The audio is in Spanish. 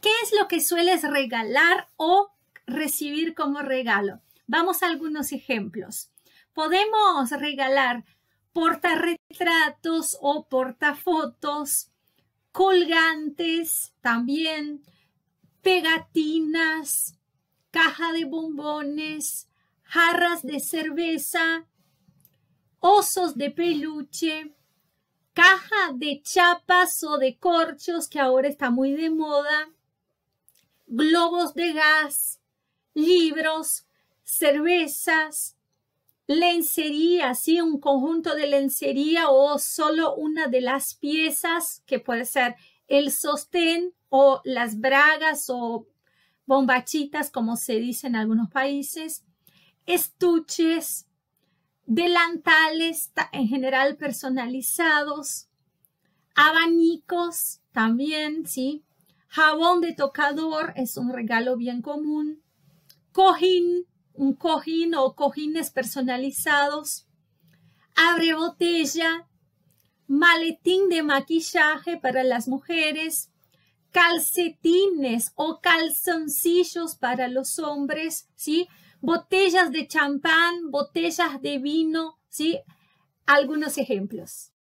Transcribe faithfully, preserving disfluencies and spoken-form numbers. ¿Qué es lo que sueles regalar o recibir como regalo? Vamos a algunos ejemplos. Podemos regalar portarretratos o portafotos, colgantes también, pegatinas, caja de bombones, jarras de cerveza, osos de peluche, caja de chapas o de corchos que ahora está muy de moda, globos de gas, libros, cervezas, lencería, ¿sí? Un conjunto de lencería o solo una de las piezas que puede ser el sostén o las bragas o bombachitas, como se dice en algunos países, estuches, delantales en general personalizados, abanicos también, ¿sí? Jabón de tocador es un regalo bien común, cojín, un cojín o cojines personalizados, abre botella, maletín de maquillaje para las mujeres, calcetines o calzoncillos para los hombres, ¿sí? Botellas de champán, botellas de vino, ¿sí? Algunos ejemplos.